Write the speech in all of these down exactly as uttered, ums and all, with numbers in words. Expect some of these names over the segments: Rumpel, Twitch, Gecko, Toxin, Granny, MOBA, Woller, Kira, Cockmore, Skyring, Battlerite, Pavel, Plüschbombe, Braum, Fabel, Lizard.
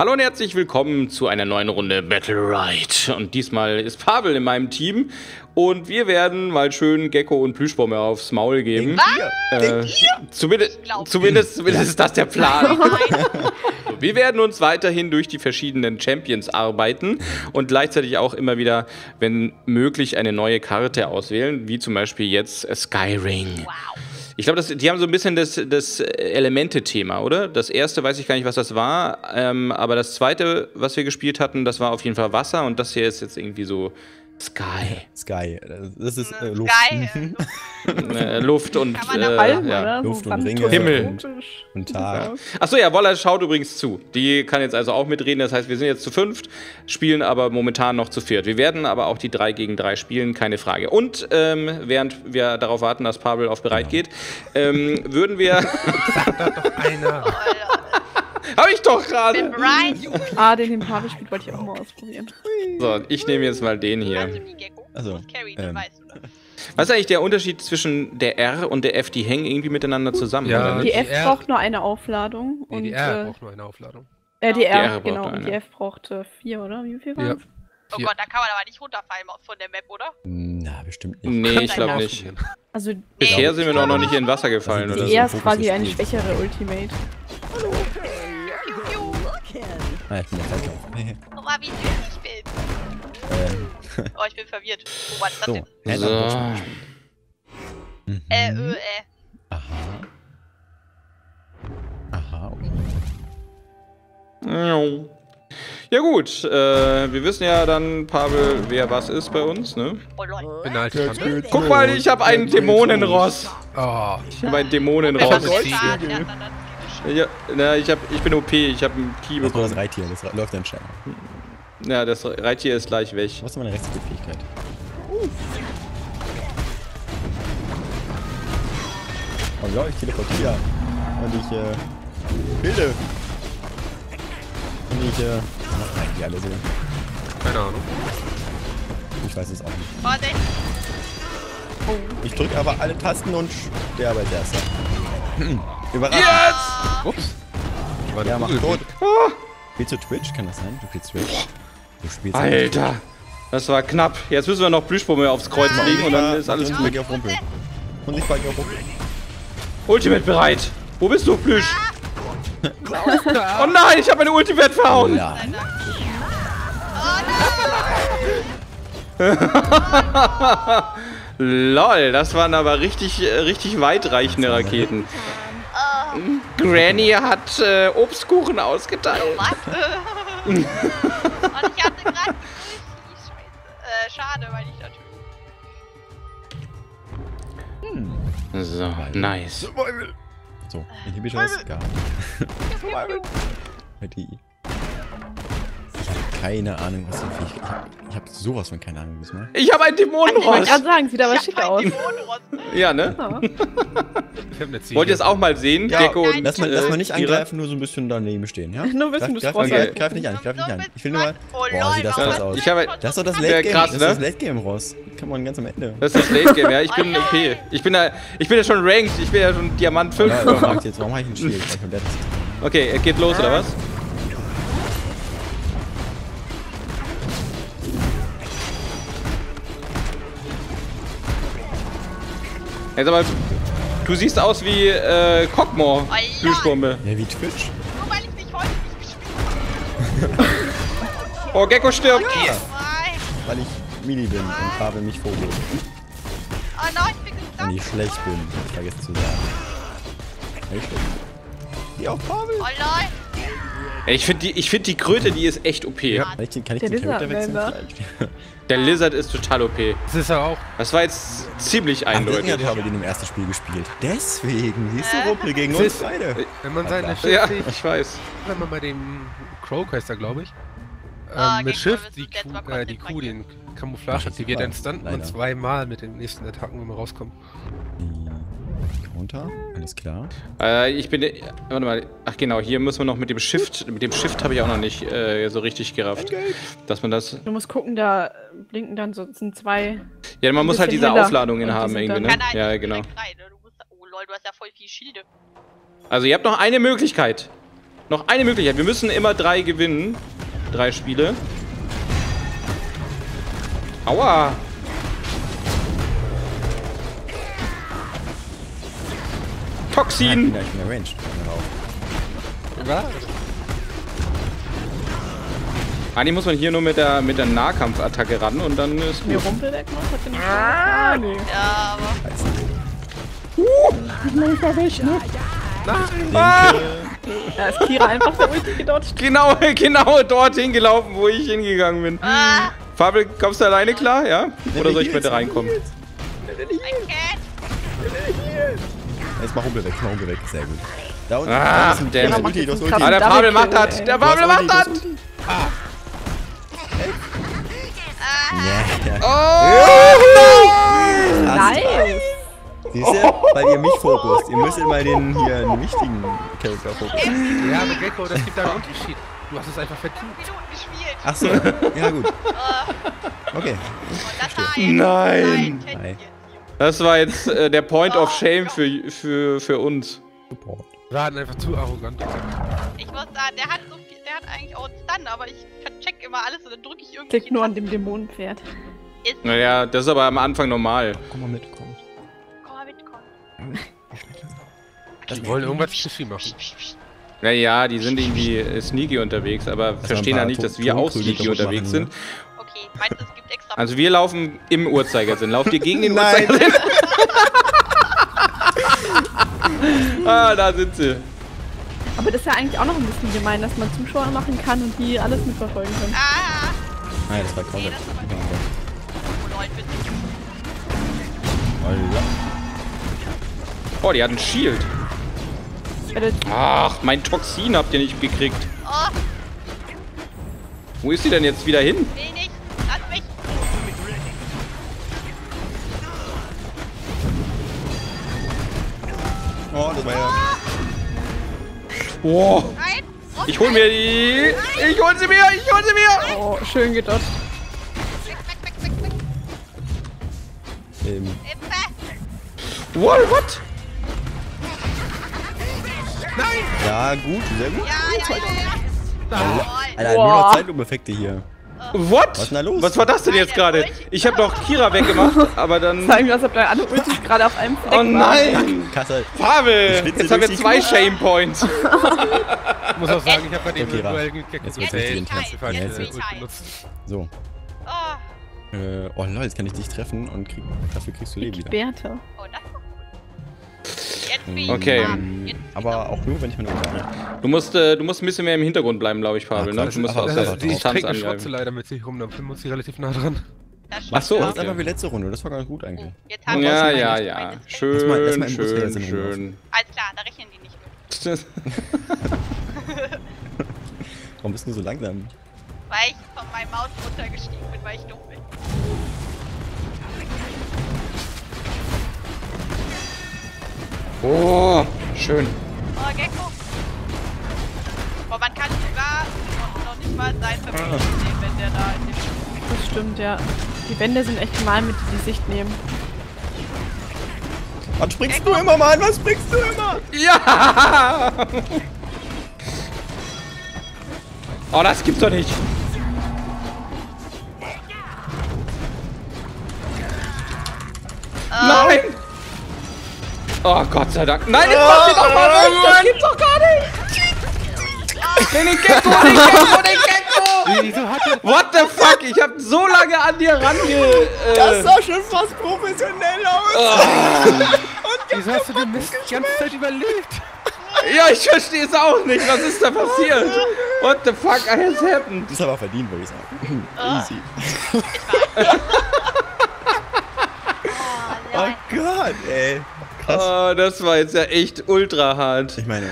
Hallo und herzlich willkommen zu einer neuen Runde Battlerite. Und diesmal ist Pavel in meinem Team und wir werden mal schön Gecko und Plüschbombe aufs Maul geben. Denkt ihr? Äh, Denkt ihr? Zumindest, zumindest, zumindest ist das der Plan. So, wir werden uns weiterhin durch die verschiedenen Champions arbeiten und gleichzeitig auch immer wieder, wenn möglich, eine neue Karte auswählen, wie zum Beispiel jetzt Skyring. Wow. Ich glaube, die haben so ein bisschen das, das Elemente-Thema, oder? Das erste weiß ich gar nicht, was das war, ähm, aber das zweite, was wir gespielt hatten, das war auf jeden Fall Wasser und das hier ist jetzt irgendwie so Sky. Sky, das ist äh, Luft. Sky, äh, Luft und äh, allem, ja. Luft und Ringe, Himmel und, und Tag. Achso, ja, Woller schaut übrigens zu. Die kann jetzt also auch mitreden, das heißt, wir sind jetzt zu fünft, spielen aber momentan noch zu viert. Wir werden aber auch die drei gegen drei spielen, keine Frage. Und ähm, während wir darauf warten, dass Pavel auf bereit geht, ähm, würden wir... Sagt da doch einer. Hab ich doch gerade! Ah, den den Pavel spielt wollte ich auch mal ausprobieren. So, ich nehme jetzt mal den hier. Also, ähm. Was ist eigentlich der Unterschied zwischen der R und der F? Die hängen irgendwie miteinander zusammen. Ja, oder? Die, die F R braucht nur eine Aufladung. Nee, und die R äh, braucht nur eine Aufladung. Äh, die R, die R genau. Eine. Und die F braucht äh, vier, oder? Wie viel waren es? Ja. Oh Gott, da kann man aber nicht runterfallen von der Map, oder? Na, bestimmt nicht. Nee, ich glaube nicht. Also, bisher sind wir doch noch nicht in Wasser gefallen, oder? Die R ist quasi eine schwächere Ultimate. Hallo. Ah, ich bin ja oh, wie süß ich bin! Ähm. Oh, ich bin verwirrt. Oh, was ist das so. Denn? So. Mhm. Äh, äh, äh. Aha. Aha, okay. Ja gut, äh, wir wissen ja dann, Pavel, wer was ist bei uns, ne? Oh, Leute. Bin halt dran. Guck mal, ich hab einen Dämonenross. Oh. Ich hab einen Dämonenross. Ja, na, ich, hab, ich bin O P, ich habe einen Key bekommen. Das war das Reittier, das läuft dann scheinbar. Ja, das Reittier ist gleich weg. Was ist meine Rechtsfähigkeit? Oh ja, ich teleportiere. Und ich, äh. Bilde! Und ich, äh. Was machen die alle so? Keine Ahnung. Ich weiß es auch nicht. Vorsicht! Oh. Ich drücke aber alle Tasten und sterbe als erster. Überraschend. Jetzt! Ups. War ja, mach tot. Ah. Spielst du Twitch? Kann das sein? Du spielst Twitch. Du spielst Alter. Twitch. Das war knapp. Jetzt müssen wir noch Plüschbombe aufs Kreuz ah, legen und dann ist alles gut. Auf Rumpel. Und ich fahre auf Rumpel. Ultimate bereit. Wo bist du, Plüsch? Oh nein, ich habe meine Ultimate verhauen. Ja. Oh nein. Lol, das waren aber richtig, richtig weitreichende Raketen. Granny hat äh, Obstkuchen ausgeteilt. Was? Und ich hatte gerade äh, schade, weil ich natürlich. Hm. So, nice. Survival. So, Inhibitor ist gar nicht. Survival. Keine Ahnung, was denn ich. Ich hab, ich hab sowas von keine Ahnung bisher. Ich hab einen Dämonenross! Ich wollte gerade sagen, sieht aber schick aus. Ja, ne? Ja. Wollt ihr es auch mal sehen? Ja. Gecko und lass mal, lass mal nicht angreifen, nur so ein bisschen daneben stehen, ja? Nur wissen, du greifst nicht an. Greif nicht an, ich greif nicht an. Ich will nur mal. Boah, sieht das krass aus. Ich hab, das ist doch das Late Game. Krass, ne? Das ist das Late Game, Ross. Kann man ganz am Ende. Das ist das Late Game, ja? Ich bin okay. Ich bin da, ich bin ja schon ranked, ich bin ja schon Diamant fünf. Ja, warum hab ich einen Schild? Okay, geht los, oder was? Jetzt aber, du siehst aus wie äh, Cockmore, Plüschbombe. Ja, wie Twitch. Nur weil ich mich heute nicht gespielt habe. Oh, Gecko stirbt. Ja. Weil ich Mini bin und Pavel mich vorgeht. Oh nein, ich bin gestoppt. Wenn ich schlecht bin, hab ich vergessen zu sagen. Echt schlecht. Die auch Pavel. Oh nein. Ich finde die, find die Kröte, die ist echt O P. Ja. Kann ich den, kann ich den Charakter wechseln? Der Lizard ist total O P. Das ist er auch. Das war jetzt ziemlich eindeutig. Ich habe den im ersten Spiel gespielt. Deswegen, siehst du, Ruppel gegen uns beide. Wenn man seine Shift ja, sieht, ich weiß. Wenn man bei dem Crowcaster, glaube ich, ähm, mit Shift die Kuh, äh, die Kuh den Camouflage aktiviert, dann stunten man zweimal mit den nächsten Attacken, wenn wir rauskommen. Runter, alles klar. Äh, ich bin. Warte mal. Ach genau, hier müssen wir noch mit dem Shift. Mit dem Shift habe ich auch noch nicht äh, so richtig gerafft. Dass man das. Du musst gucken, da blinken dann so sind zwei. Ja, man muss halt diese Hiller. Aufladungen haben irgendwie, ne? Ja, genau. Rein, ne? Du musst, oh lol, du hast ja voll viel Schilde. Also ihr habt noch eine Möglichkeit. Noch eine Möglichkeit. Wir müssen immer drei gewinnen. Drei Spiele. Aua. Toxin. Ja, ich bin arranged. Was? Eigentlich muss man hier nur mit der, mit der Nahkampfattacke ran und dann ist mir Rumpel weg. Ah, nee. Ja, aber... Uh, ich bleib mal weg, ne? Nein! Ah! Da ist Kira einfach so richtig gedodged. Genau, genau dorthin gelaufen, wo ich hingegangen bin. Ah. Fabel, kommst du alleine klar, ja? Oder soll ich bitte reinkommen? Jetzt mach Rumpel weg, mach Rumpel weg. Sehr gut. Da unten. Ah, der Ulti, du hast Ulti. Ah, der Fabel macht das! Der Fabel macht das! Ah! Ja, ja. Oh! Nein! Siehst du? Weil ihr mich fokust. Ihr müsst immer den hier einen wichtigen Charakter fokussen. Ja, aber Gecko, das gibt da einen Unterschied. Du hast es einfach vertieft. Ach so, ja gut. Okay. Nein! Nein. Das war jetzt äh, der Point oh, of Shame für, für, für uns. Wir hatten einfach zu arrogant. Ich muss sagen, der hat so viel, der hat eigentlich auch einen Stun, aber ich check immer alles und dann drücke ich irgendwie. Klick nur an dem Dämonenpferd. Naja, das ist aber am Anfang normal. Komm mal mit, komm. Die wollen irgendwas schiffy machen. Naja, die sind irgendwie sneaky unterwegs, aber verstehen ja nicht, dass wir auch sneaky unterwegs sind. Okay, meinst du, es gibt extra... Also wir laufen im Uhrzeigersinn. Lauft ihr gegen den Uhrzeigersinn? Ah, da sind sie. Aber das ist ja eigentlich auch noch ein bisschen gemein, dass man Zuschauer machen kann und die alles mitverfolgen können. Ah! Nein, das war komplett. Oh, die hat ein Shield. Ach, mein Toxin habt ihr nicht gekriegt. Oh. Wo ist sie denn jetzt wieder hin? Will nicht. Lass mich. Oh, das war ja. Oh. Ich hol mir die. Ich hol sie mir. Ich hol sie mir. Oh, schön gedodgt. Ähm. What? What? Nein! Ja, gut, sehr gut. Ja, ja, ja, ja. Alter, nur noch Zeitlupeneffekte hier. What? Was ist denn da los? Was war das denn jetzt gerade? Ich hab doch Kira weggemacht, aber dann... Zeig mir, was habt ihr alle Ultis gerade auf einem Fleck. Oh nein! Kassel. Pavel! Jetzt haben wir zwei Shame Points. Ich muss auch sagen, ich hab gerade den virtuellen gekickt. Jetzt wird's richtig intensiv. So. Oh lol, jetzt kann ich dich treffen und dafür kriegst du Leben wieder. Bärte. Oh nein. Okay, aber auch nur, wenn ich mir noch... Du musst, äh, du musst ein bisschen mehr im Hintergrund bleiben, glaube ich, Fabel, ne? Du musst aus der Distanz angreifen. Ich schotze leider mit sich rum, dann muss ich relativ nah dran. Ach so, das ist einfach wie letzte Runde, das war ganz gut eigentlich. Ja, ja, ja. Schön, schön, schön. Alles klar, da rechnen die nicht mit. Warum bist du so langsam? Weil ich von meinem Maus runtergestiegen bin, weil ich dumm bin. Oh, schön. Oh, Gecko. Oh, man kann sogar noch nicht mal sein Verbindung nehmen, wenn der da in dem Spiel. Das stimmt, ja. Die Wände sind echt gemein, mit die Sicht nehmen. Was springst du immer, Mann? Was springst du immer? Ja! Oh, das gibt's doch nicht. Oh. Nein! Oh Gott sei Dank. Nein, jetzt mach sie doch mal weg! Das gibt's doch gar nicht! Den Gecko, den Gecko, den Gecko! What the fuck? Ich hab so lange an dir range... Das sah schon fast professionell aus! Oh. Und wieso hast du den Mist die ganze Zeit überlebt? Ja, ich verstehe es auch nicht. Was ist da passiert? What the fuck has happened? Das ist aber verdient, würde ich sagen. Easy. Oh Gott, ey. Oh, das war jetzt ja echt ultra hart. Ich meine...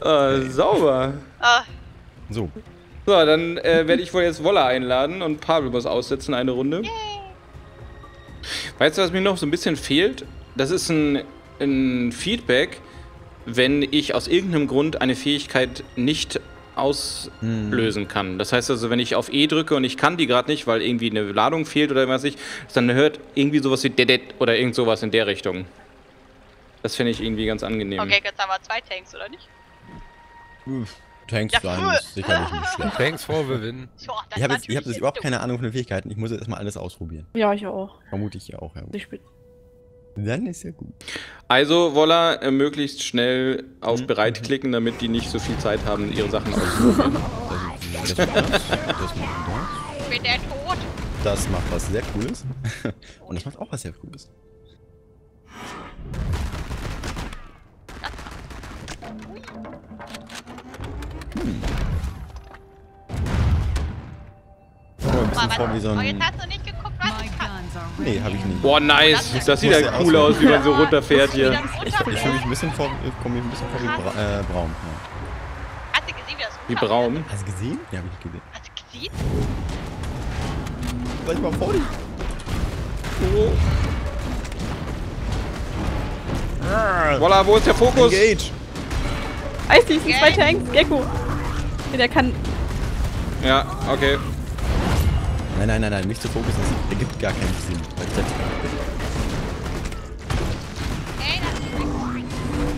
Äh, sauber. Ah. So. So, dann äh, werde ich wohl jetzt Woller einladen und Pavel muss aussetzen, eine Runde. Yay. Weißt du, was mir noch so ein bisschen fehlt? Das ist ein, ein Feedback, wenn ich aus irgendeinem Grund eine Fähigkeit nicht auslösen kann. Das heißt also, wenn ich auf E drücke und ich kann die gerade nicht, weil irgendwie eine Ladung fehlt oder was weiß ich, dann hört irgendwie sowas wie Dedet oder irgend sowas in der Richtung. Das finde ich irgendwie ganz angenehm. Okay, jetzt haben wir zwei Tanks, oder nicht? Tanks sein ja, ist sicherlich nicht schlecht. Tanks vorgewinnen. So, ich habe jetzt, ich hab jetzt überhaupt keine Ahnung von den Fähigkeiten. Ich muss jetzt erstmal alles ausprobieren. Ja, ich auch. Vermute ich auch, ja. Ich bin Dann ist ja gut. Also, Woller, äh, möglichst schnell auf mhm. bereit klicken, damit die nicht so viel Zeit haben, ihre Sachen auszuprobieren. Das, das, das, ich bin der Tod. Das macht was sehr Cooles. Und das macht auch was sehr Cooles. Hm. Oh, ein bisschen vor wie so ein... Nee, hab ich nicht. Boah, nice. Das, das sieht ja cool aus, wie man so runterfährt hier. Ich, ich fühle mich ein bisschen vor, komm ich ein bisschen vor wie Bra äh, Braum. Ja. Hast du gesehen, wie das Wie Braum? Hast du gesehen? Ja, hab ich gesehen. Hast du gesehen? Soll ich mal vor dich? Oh. Voila, wo ist der Fokus? Engage. Weiß nicht, es sind zwei Tanks. Gecko. Der kann... Ja, okay. Nein, nein, nein, nein, nicht zu Fokus, das ergibt gar keinen Sinn.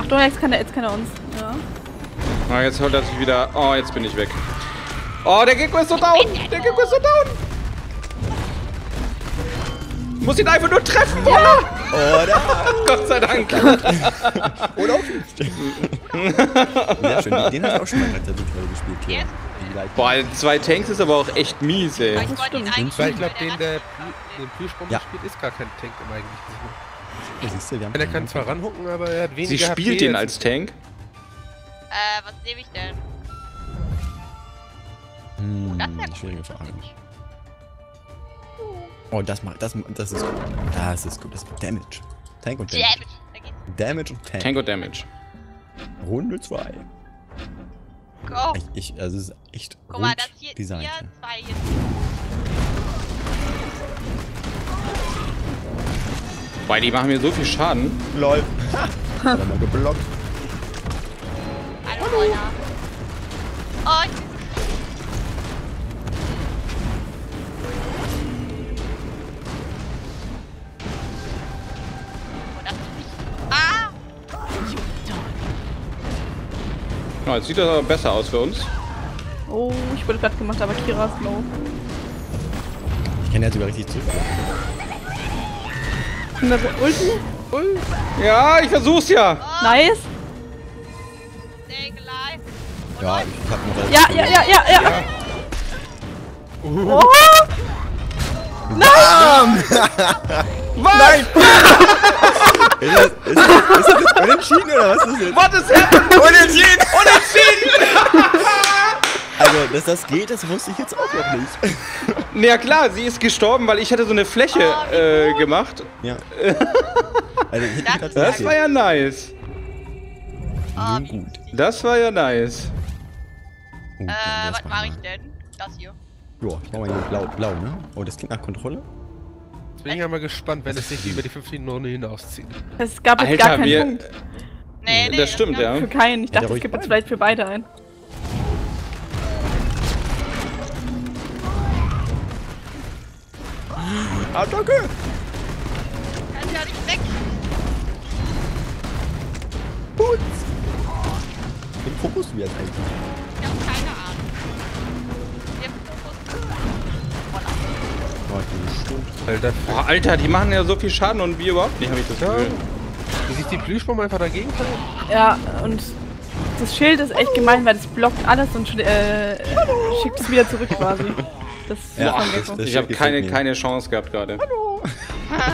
Ach doch, jetzt kann er, jetzt kann er uns. Ja. Na, jetzt holt er sich wieder. Oh, jetzt bin ich weg. Oh, der Gecko ist so down! Der Gecko ist so down! Muss ihn einfach nur treffen, Woller! Oh, da! Gott sei Dank! Oder auf ihn! Ja, schön, den hat er auch schon mal gerade gespielt hier. Boah, zwei Tanks ist aber auch echt mies, ey. Ich glaube, den, der den Plüschbombe ja. spielt, ist gar kein Tank im eigentlichen Sinne. Der kann zwar ranhucken, aber er hat weniger. Sie spielt H P den als Tank. Äh, was nehme ich denn? Hm, oh, das ist ja schwierige Frage. Oh, das macht, das, das ist gut. Das ist gut, das macht Damage. Tank und Damage. Damage und Tank. Tank und Damage. Runde zwei. Go. Ich, ich, also es ist echt Guck mal, das hier, hier, zwei hier. Boah, die machen mir so viel Schaden. Lol. Hat er mal geblockt. Hallo, Hallo. Oh, ich Oh, jetzt sieht das aber besser aus für uns. Oh, ich wurde glatt gemacht, aber Kira ist low. Ich kenne jetzt über richtig zu. Ulti? Ulti? Ja, ich versuch's ja. Oh. Nice. Ja, ich hab noch ja, ja, ja, ja, ja, ja. Oh. Nein! Nein! Ist das, ist, das, ist das unentschieden oder was ist das jetzt? Was ist das? Unentschieden! Unentschieden! Also, dass das geht, das wusste ich jetzt auch noch nicht. Na ja, klar, sie ist gestorben, weil ich hatte so eine Fläche oh, äh, gemacht. Ja. Also, das das war ja nice. Oh, gut. Das war ja nice. Äh, was mache ich denn? Das hier. Joa, ich mach mal hier blau, blau, ne? Oh, das klingt nach Kontrolle. Bin ich aber gespannt, wenn es nicht über die fünfzehn Runde hinauszieht. Es gab jetzt Alter, gar keinen wir... Punkt. Nee, nee, das stimmt, ja. Für keinen. Ich dachte, ja, es gibt jetzt vielleicht für beide ein. Ah, danke! Kann ja nicht weg! Putz! Den Fokus du jetzt eigentlich? Ich hab keine Ahnung. Den Fokus. Alter. Oh, Alter, die machen ja so viel Schaden und wir überhaupt nicht, habe ich das Gefühl. Wie sich die Plüschbombe einfach dagegen fallen? Ja, und das Schild ist echt gemein, weil das blockt alles und äh, schickt es wieder zurück quasi. Das ja, ist das, das ich habe keine, keine Chance gehabt gerade. Hallo! Das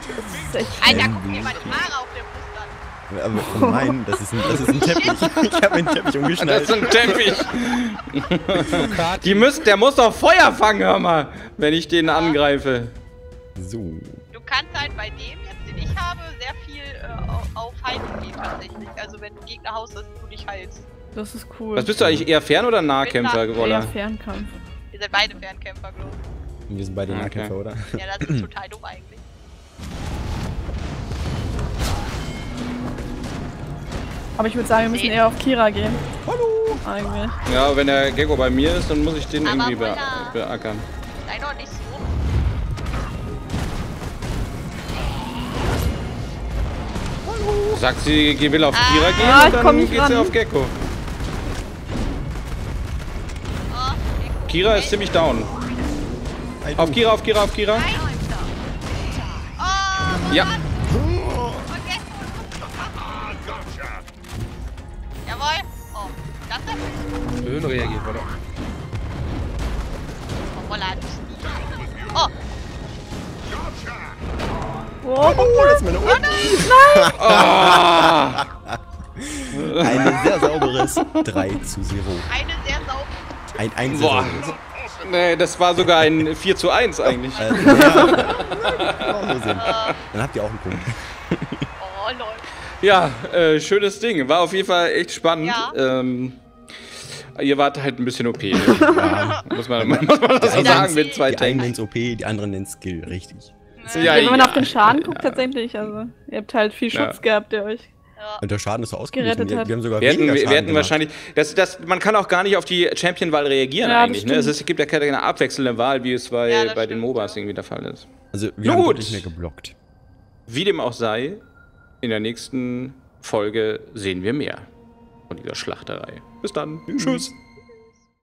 ist echt Alter, guck mir mal die Haare auf dem Brust an. Aber von meinen, das ist ein, das ist ein Teppich. Ich habe einen Teppich umgeschnallt. Das ist ein Teppich. Die müssen, der muss doch Feuer fangen, hör mal, wenn ich den ja. angreife. So. Du kannst halt bei dem jetzt, den ich habe, sehr viel äh, auf Heilung gehen tatsächlich. Also wenn du Gegner haust, dass du dich heilst. Das ist cool. Was bist du eigentlich, eher Fern- oder Nahkämpfer, Woller? Eher Fernkampf. Ihr seid beide Fernkämpfer, glaube ich. Wir sind beide okay. Nahkämpfer, oder? Ja, das ist total dumm eigentlich. Aber ich würde sagen, wir müssen eher auf Kira gehen. Hallo! Eigentlich. Ja, wenn der Gecko bei mir ist, dann muss ich den aber irgendwie be beackern. Nein, doch nicht so. Hallo! Sagt sie, sie will auf Kira ah, gehen, ja, und dann geht sie auf Gecko. Kira ist ziemlich down. Auf Kira, auf Kira, auf Kira. Ja. Jawohl. Oh, danke. Schön reagiert, oder? Oh. Oh, oh, das ist meine Ulti. Nein! Oh. Eine sehr sauberes drei zu null. Eine sehr saubere. Ein, ein sehr sauberes. Nee, das war sogar ein vier zu eins eigentlich. Also, ja. Dann habt ihr auch einen Punkt. Oh, lol. Ja, äh, schönes Ding. War auf jeden Fall echt spannend. Ja. Ähm, ihr wart halt ein bisschen O P. Ja. Muss man, muss man das so sagen mit zwei Tanks. Die einen nennt O P, die anderen nennt Skill, richtig. Ja, ja, wenn man ja, auf den Schaden ja, guckt, ja. tatsächlich, also ihr habt halt viel Schutz ja. gehabt, der euch ja. Und der Schaden ist so ausgerettet hat. Wir, wir haben sogar wir hätten, wir hätten wahrscheinlich, das, das, man kann auch gar nicht auf die Champion-Wahl reagieren ja, eigentlich, ne? Es, ist, es gibt ja keine abwechselnde Wahl, wie es bei, ja, bei stimmt, den MOBAs irgendwie der Fall ist. Also wir Gut. haben nicht mehr geblockt. Wie dem auch sei, in der nächsten Folge sehen wir mehr von dieser Schlachterei. Bis dann. Mhm. Tschüss.